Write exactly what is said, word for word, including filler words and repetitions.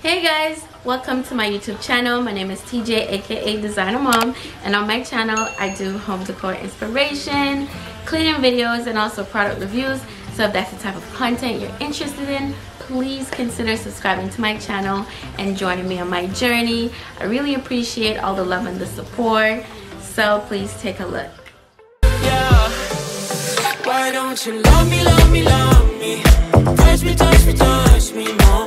Hey guys, welcome to my YouTube channel. My name is T J, aka Designer Mom, and on my channel I do home decor inspiration, cleaning videos, and also product reviews. So if that's the type of content you're interested in, please consider subscribing to my channel and joining me on my journey. I really appreciate all the love and the support, so please take a look. Yeah. Why don't you love me, love me, love me? Touch me, touch me, touch me more.